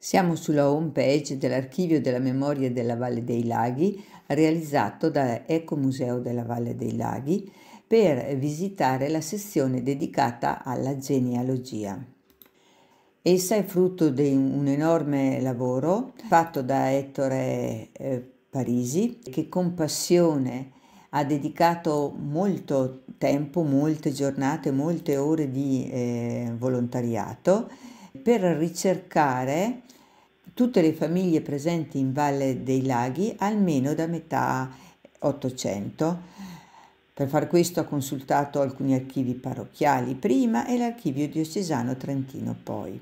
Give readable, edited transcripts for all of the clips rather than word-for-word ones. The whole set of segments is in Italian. Siamo sulla home page dell'Archivio della Memoria della Valle dei Laghi, realizzato da Ecomuseo della Valle dei Laghi, per visitare la sezione dedicata alla genealogia. Essa è frutto di un enorme lavoro fatto da Ettore Parisi, che con passione ha dedicato molto tempo, molte giornate, molte ore di volontariato per ricercare tutte le famiglie presenti in Valle dei Laghi almeno da metà Ottocento. Per far questo ha consultato alcuni archivi parrocchiali prima e l'archivio diocesano trentino poi.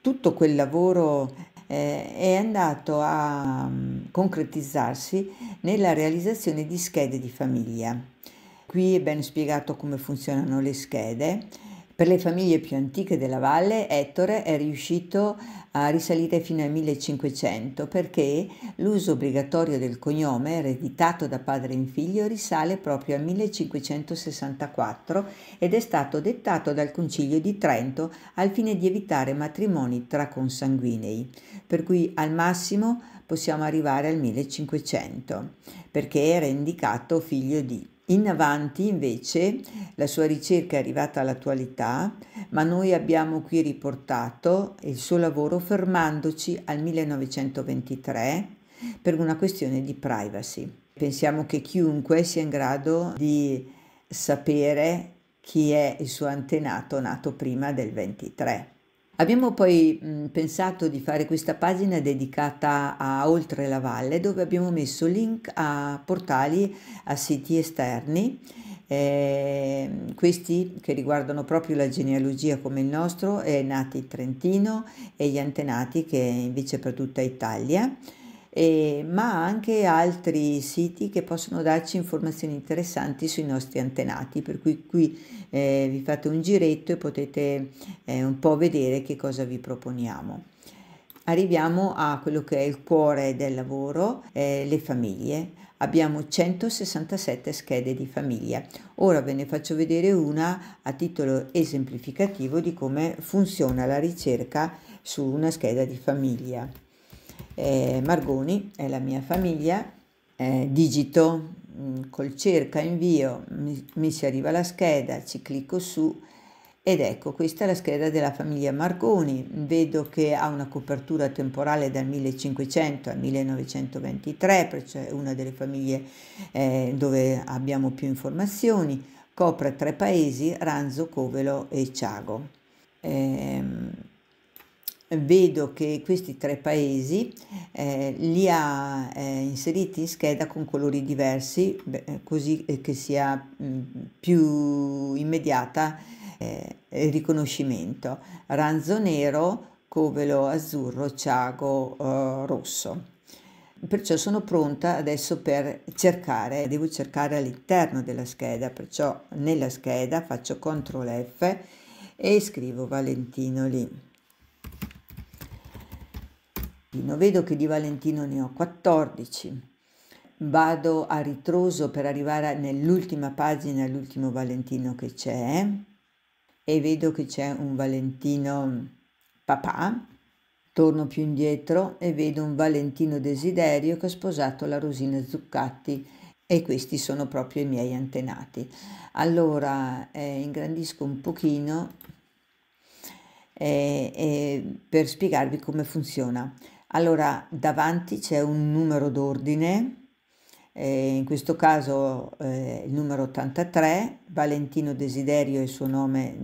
Tutto quel lavoro è andato a concretizzarsi nella realizzazione di schede di famiglia. Qui è ben spiegato come funzionano le schede. Per le famiglie più antiche della valle, Ettore è riuscito a risalire fino al 1500 perché l'uso obbligatorio del cognome ereditato da padre in figlio risale proprio al 1564 ed è stato dettato dal Concilio di Trento al fine di evitare matrimoni tra consanguinei, per cui al massimo possiamo arrivare al 1500 perché era indicato figlio di. In avanti invece la sua ricerca è arrivata all'attualità, ma noi abbiamo qui riportato il suo lavoro fermandoci al 1923 per una questione di privacy. Pensiamo che chiunque sia in grado di sapere chi è il suo antenato nato prima del 23. Abbiamo poi pensato di fare questa pagina dedicata a Oltre la Valle, dove abbiamo messo link a portali, a siti esterni, questi che riguardano proprio la genealogia come il nostro, Nati Trentino e gli Antenati, che è invece per tutta Italia, ma anche altri siti che possono darci informazioni interessanti sui nostri antenati, per cui qui vi fate un giretto e potete un po' vedere che cosa vi proponiamo. Arriviamo a quello che è il cuore del lavoro, le famiglie. Abbiamo 167 schede di famiglia. Ora ve ne faccio vedere una a titolo esemplificativo di come funziona la ricerca su una scheda di famiglia. Margoni è la mia famiglia, digito col cerca invio, mi si arriva la scheda, ci clicco su ed ecco, questa è la scheda della famiglia Margoni. Vedo che ha una copertura temporale dal 1500 al 1923, cioè una delle famiglie dove abbiamo più informazioni. Copre 3 paesi: Ranzo, Covelo e Ciago. Vedo che questi 3 paesi li ha inseriti in scheda con colori diversi, così che sia più immediata il riconoscimento. Ranzo nero, Covelo azzurro, Ciago rosso. Perciò sono pronta adesso per cercare, devo cercare all'interno della scheda, perciò nella scheda faccio CTRL F e scrivo Valentino lì. Vedo che di Valentino ne ho 14, vado a ritroso per arrivare nell'ultima pagina, l'ultimo Valentino che c'è, e vedo che c'è un Valentino papà. Torno più indietro e vedo un Valentino desiderio che ha sposato la Rosina Zuccatti, e questi sono proprio i miei antenati. Allora ingrandisco un pochino per spiegarvi come funziona. Allora, davanti c'è un numero d'ordine, in questo caso il numero 83, Valentino Desiderio è il suo nome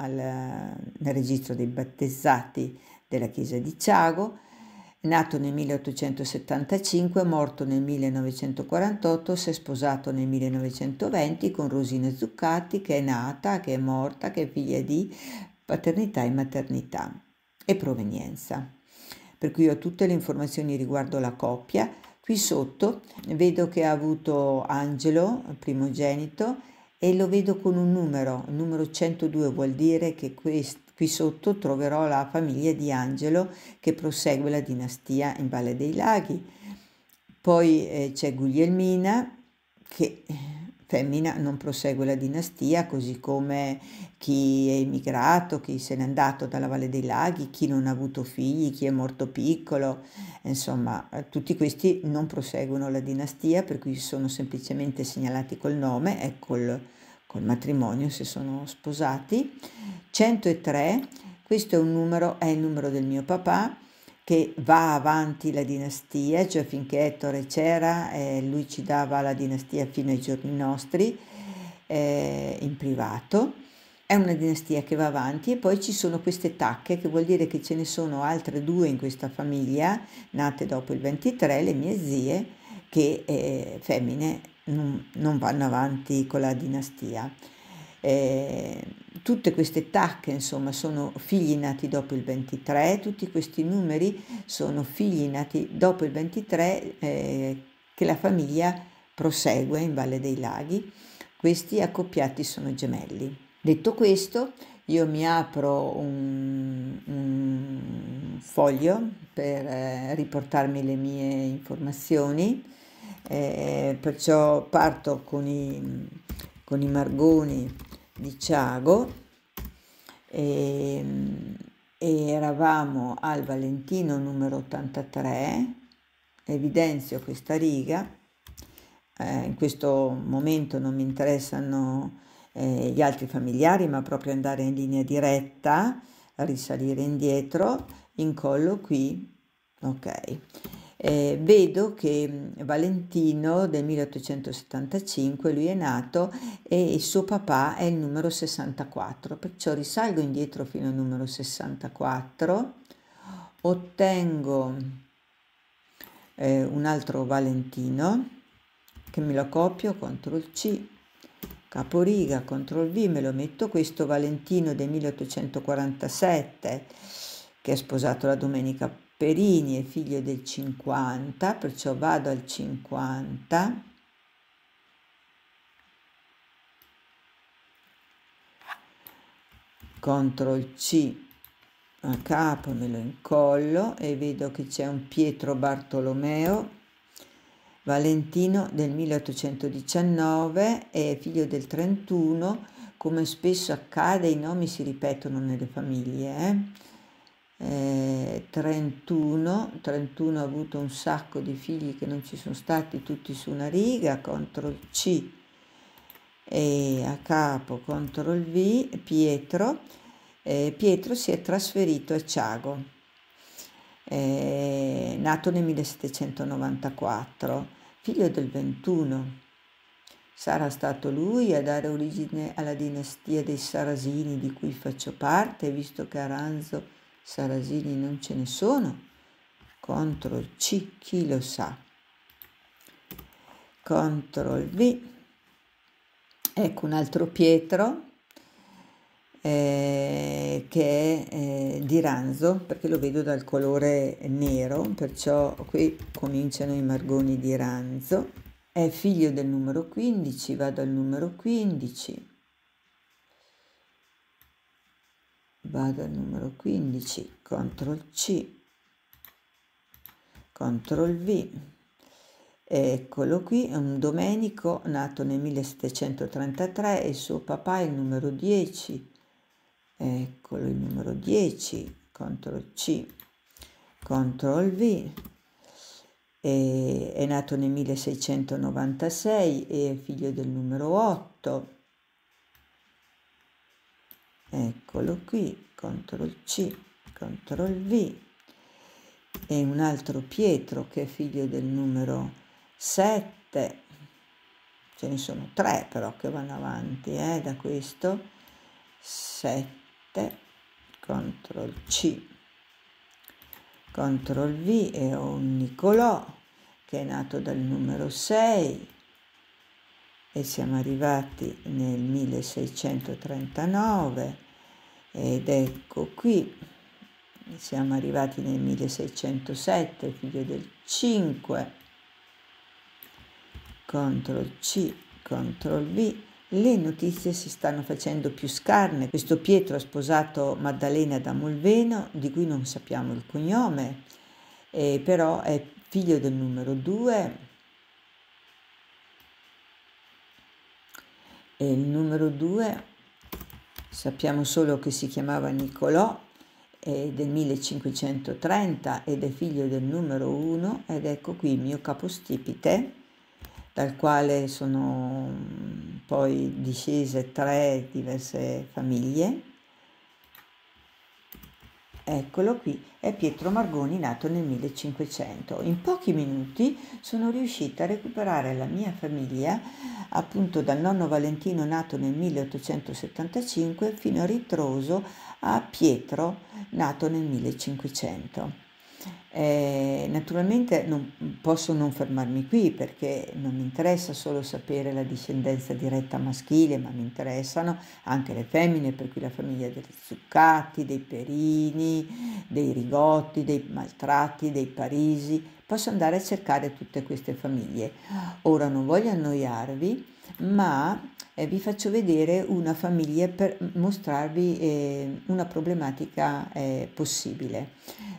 nel registro dei battezzati della chiesa di Ciago, nato nel 1875, morto nel 1948, si è sposato nel 1920 con Rosina Zuccatti, che è nata, che è morta, che è figlia di paternità e maternità e provenienza. Per cui ho tutte le informazioni riguardo la coppia. Qui sotto vedo che ha avuto Angelo, primogenito, e lo vedo con un numero, il numero 102, vuol dire che qui sotto troverò la famiglia di Angelo che prosegue la dinastia in Valle dei Laghi. Poi c'è Guglielmina, che femmina non prosegue la dinastia, così come chi è emigrato, chi se n'è andato dalla Valle dei Laghi, chi non ha avuto figli, chi è morto piccolo, insomma tutti questi non proseguono la dinastia, per cui sono semplicemente segnalati col nome e col matrimonio se sono sposati. 103, questo è il numero del mio papà, che va avanti la dinastia, cioè finché Ettore c'era, lui ci dava la dinastia fino ai giorni nostri, in privato. È una dinastia che va avanti, e poi ci sono queste tacche, che vuol dire che ce ne sono altre due in questa famiglia, nate dopo il 23, le mie zie, che femmine non vanno avanti con la dinastia. Tutte queste tacche, insomma, sono figli nati dopo il 23, tutti questi numeri sono figli nati dopo il 23 che la famiglia prosegue in Valle dei Laghi. Questi accoppiati sono gemelli. Detto questo, io mi apro un foglio per riportarmi le mie informazioni, perciò parto con i Margoni di Ciago, e eravamo al Valentino numero 83. Evidenzio questa riga, in questo momento non mi interessano gli altri familiari, ma proprio andare in linea diretta, risalire indietro, incollo qui, ok. Vedo che Valentino del 1875, lui è nato, e il suo papà è il numero 64, perciò risalgo indietro fino al numero 64, ottengo un altro Valentino, che me lo copio, CTRL C, caporiga, CTRL V, me lo metto, questo Valentino del 1847, che è sposato la domenica Perini, è figlio del 50, perciò vado al 50, CTRL C a capo, me lo incollo, e vedo che c'è un Pietro Bartolomeo, Valentino del 1819, è figlio del 31, come spesso accade i nomi si ripetono nelle famiglie, 31 ha avuto un sacco di figli che non ci sono stati, tutti su una riga, CTRL C e a capo CTRL V, Pietro. Pietro si è trasferito a Ciago, nato nel 1794, figlio del 21. Sarà stato lui a dare origine alla dinastia dei Sarasini, di cui faccio parte, visto che a Ranzo Sarasini non ce ne sono, CTRL C, chi lo sa, CTRL V, ecco un altro Pietro che è di Ranzo, perché lo vedo dal colore nero, perciò qui cominciano i Margoni di Ranzo, è figlio del numero 15, vado al numero 15. Vado al numero 15, CTRL C, CTRL V, eccolo qui, è un Domenico nato nel 1733 e suo papà è il numero 10, eccolo il numero 10, CTRL C, CTRL V, è nato nel 1696 e è figlio del numero 8. Eccolo qui, CTRL C, CTRL V, e un altro Pietro che è figlio del numero 7, ce ne sono tre però che vanno avanti da questo, 7, CTRL C, CTRL V, e ho un Nicolò che è nato dal numero 6, e siamo arrivati nel 1639, ed ecco qui, siamo arrivati nel 1607, figlio del 5, CTRL C, CTRL V. Le notizie si stanno facendo più scarne. Questo Pietro ha sposato Maddalena da Molveno, di cui non sappiamo il cognome, però è figlio del numero 2, e il numero 2 sappiamo solo che si chiamava Niccolò, del 1530, ed è figlio del numero 1, ed ecco qui il mio capostipite, dal quale sono poi discese 3 diverse famiglie. Eccolo qui, è Pietro Margoni, nato nel 1500. In pochi minuti sono riuscita a recuperare la mia famiglia, appunto dal nonno Valentino nato nel 1875 fino a ritroso a Pietro nato nel 1500. Naturalmente non posso non fermarmi qui, perché non mi interessa solo sapere la discendenza diretta maschile, ma mi interessano anche le femmine, per cui la famiglia degli Zuccatti, dei Perini, dei Rigotti, dei Maltratti, dei Parisi. Posso andare a cercare tutte queste famiglie. Ora non voglio annoiarvi, ma vi faccio vedere una famiglia per mostrarvi una problematica possibile.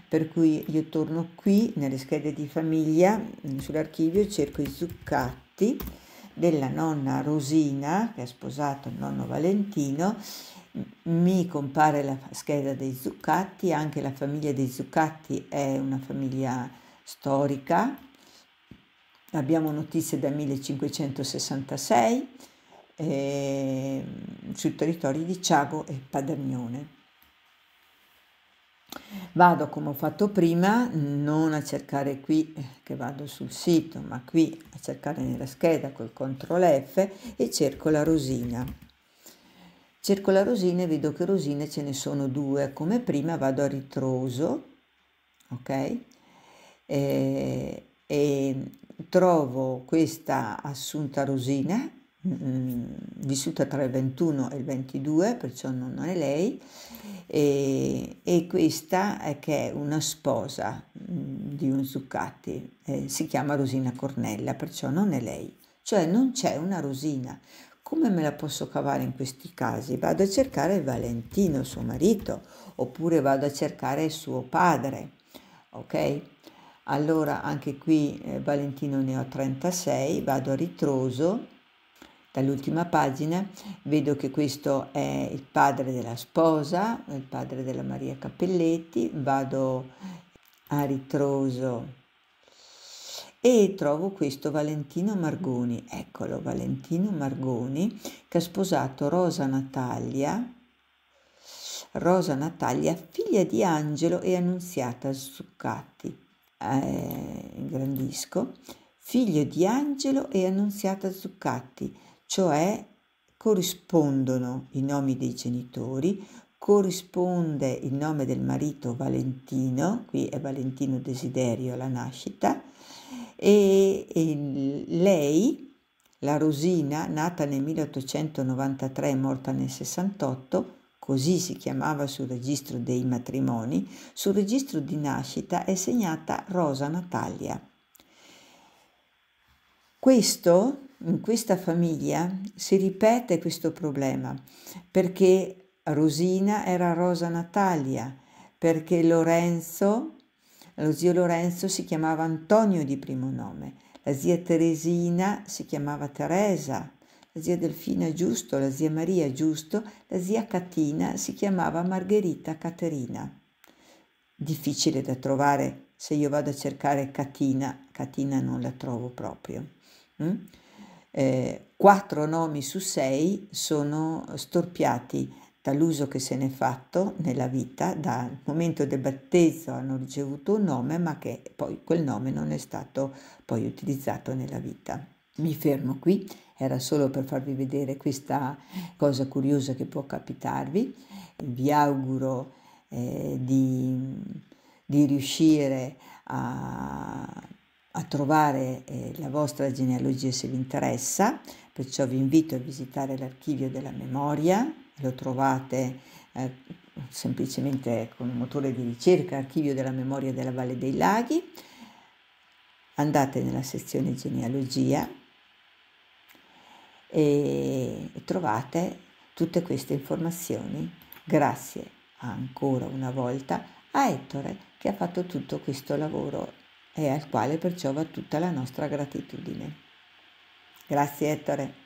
Per cui io torno qui nelle schede di famiglia, sull'archivio, cerco i Zuccatti della nonna Rosina, che ha sposato il nonno Valentino. Mi compare la scheda dei Zuccatti. Anche la famiglia dei Zuccatti è una famiglia storica. Abbiamo notizie dal 1566 sui territori di Ciago e Padagnone. Vado, come ho fatto prima, non a cercare qui che vado sul sito, ma qui a cercare nella scheda col CTRL F, e cerco la Rosina. Cerco la Rosina e vedo che Rosine ce ne sono 2. Come prima vado a ritroso, ok? E trovo questa Assunta Rosina, vissuta tra il 21 e il 22, perciò non è lei, e questa è, che è una sposa di un Zuccatti, si chiama Rosina Cornella, perciò non è lei, cioè non c'è una Rosina. Come me la posso cavare in questi casi? Vado a cercare Valentino, suo marito, oppure vado a cercare suo padre, ok? Allora anche qui Valentino ne ho 36, vado a ritroso. Dall'ultima pagina vedo che questo è il padre della sposa, il padre della Maria Cappelletti. Vado a ritroso e trovo questo Valentino Margoni, eccolo, Valentino Margoni, che ha sposato Rosa Natalia, figlia di Angelo e Annunziata Zuccatti. Ingrandisco, figlio di Angelo e Annunziata Zuccatti, cioè corrispondono i nomi dei genitori, corrisponde il nome del marito Valentino, qui è Valentino Desiderio alla nascita, e lei, la Rosina, nata nel 1893 e morta nel 68, così si chiamava sul registro dei matrimoni, sul registro di nascita è segnata Rosa Natalia. In questa famiglia si ripete questo problema, perché Rosina era Rosa Natalia, perché lo zio Lorenzo si chiamava Antonio di primo nome, la zia Teresina si chiamava Teresa, la zia Delfina Giusto, la zia Maria Giusto, la zia Catina si chiamava Margherita Caterina. Difficile da trovare, se io vado a cercare Catina non la trovo proprio. 4 nomi su 6 sono storpiati dall'uso che se n'è fatto nella vita, dal momento del battezzo hanno ricevuto un nome, ma che poi quel nome non è stato poi utilizzato nella vita. Mi fermo qui, era solo per farvi vedere questa cosa curiosa che può capitarvi. Vi auguro di riuscire a trovare la vostra genealogia se vi interessa, perciò vi invito a visitare l'Archivio della Memoria. Lo trovate semplicemente con un motore di ricerca, Archivio della Memoria della Valle dei Laghi. Andate nella sezione genealogia e trovate tutte queste informazioni. Grazie ancora una volta a Ettore, che ha fatto tutto questo lavoro e al quale perciò va tutta la nostra gratitudine. Grazie Ettore.